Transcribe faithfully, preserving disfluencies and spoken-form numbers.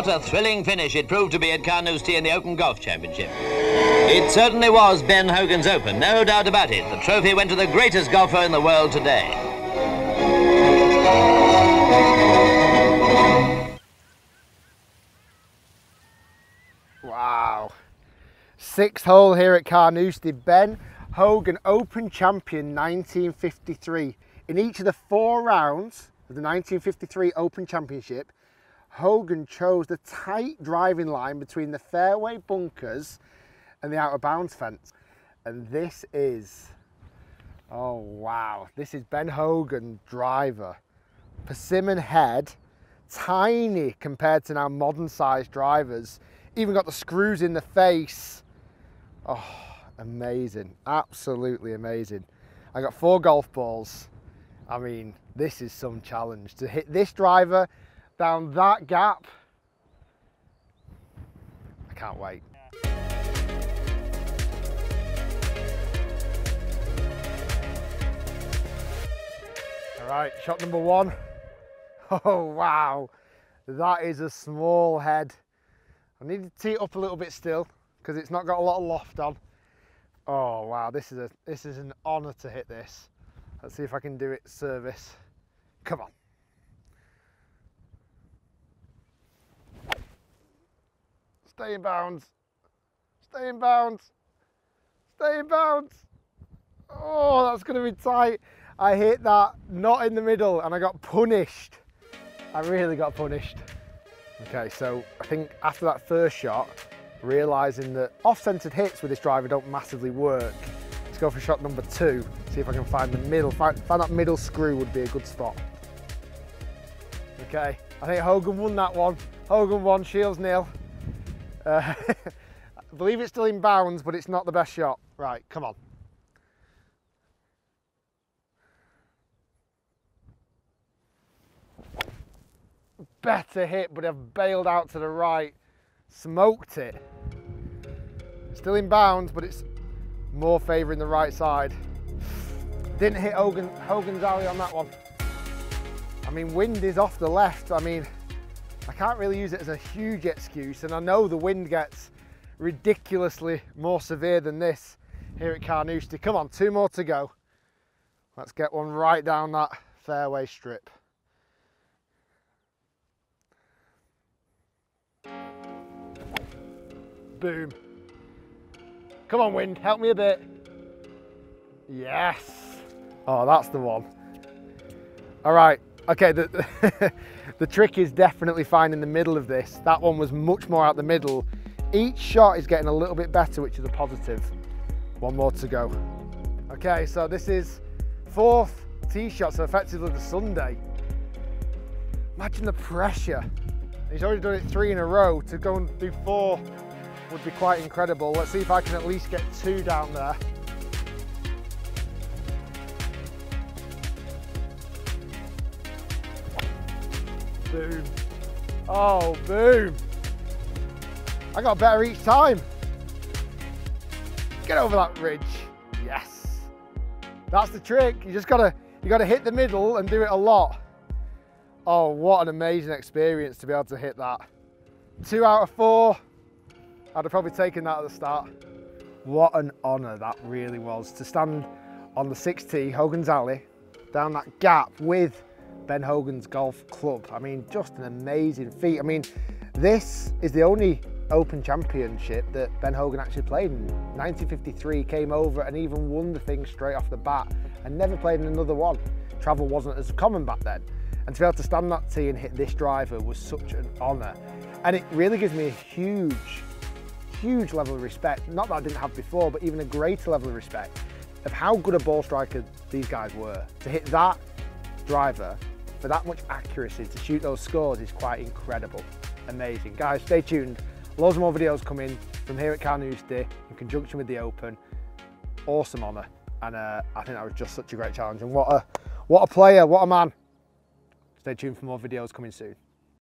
What a thrilling finish it proved to be at Carnoustie in the Open Golf Championship. It certainly was Ben Hogan's Open, no doubt about it. The trophy went to the greatest golfer in the world today. Wow. Sixth hole here at Carnoustie, Ben Hogan, Open Champion nineteen fifty-three. In each of the four rounds of the nineteen fifty-three Open Championship, Hogan chose the tight driving line between the fairway bunkers and the out of bounds fence. And this is, oh wow, this is Ben Hogan driver. Persimmon head, tiny compared to now modern sized drivers. Even got the screws in the face. Oh, amazing, absolutely amazing. I got four golf balls. I mean, this is some challenge to hit this driver down that gap. I can't wait. All right, shot number one. Oh, wow. That is a small head. I need to tee it up a little bit still because it's not got a lot of loft on. Oh, wow. This is, a, this is an honor to hit this. Let's see if I can do it service. Come on. Stay in bounds, stay in bounds, stay in bounds. Oh, that's going to be tight. I hit that not in the middle and I got punished. I really got punished. Okay, so I think after that first shot, realising that off-centred hits with this driver don't massively work, let's go for shot number two, see if I can find the middle. Find, find that middle screw would be a good spot. Okay, I think Hogan won that one. Hogan won, Shiels nil. Uh, I believe it's still in bounds, but it's not the best shot. Right, come on. Better hit, but I've bailed out to the right. Smoked it. Still in bounds, but it's more favouring the right side. Didn't hit Hogan, Hogan's Alley on that one. I mean, wind is off the left. I mean, I can't really use it as a huge excuse, and I know the wind gets ridiculously more severe than this here at Carnoustie. Come on, two more to go. Let's get one right down that fairway strip. Boom. Come on, wind, help me a bit. Yes. Oh, that's the one. All right. Okay, the, the trick is definitely finding the middle of this. That one was much more out the middle. Each shot is getting a little bit better, which is a positive. One more to go. Okay, so this is fourth tee shot, so effectively the Sunday. Imagine the pressure. He's already done it three in a row. To go and do four would be quite incredible. Let's see if I can at least get two down there. Boom. Oh, boom. I got better each time. Get over that ridge. Yes. That's the trick. You just gotta, you gotta hit the middle and do it a lot. Oh, what an amazing experience to be able to hit that. Two out of four. I'd have probably taken that at the start. What an honor that really was to stand on the six tee, Hogan's Alley, down that gap with Ben Hogan's golf club. I mean, just an amazing feat. I mean, this is the only Open Championship that Ben Hogan actually played in. nineteen fifty-three, came over and even won the thing straight off the bat and never played in another one. Travel wasn't as common back then. And to be able to stand that tee and hit this driver was such an honor. And it really gives me a huge, huge level of respect. Not that I didn't have before, but even a greater level of respect of how good a ball striker these guys were. To hit that driver for that much accuracy to shoot those scores is quite incredible. Amazing. Guys, stay tuned. Loads more videos coming from here at Carnoustie in conjunction with the Open. Awesome honour. And uh, I think that was just such a great challenge. And what a, what a player, what a man. Stay tuned for more videos coming soon.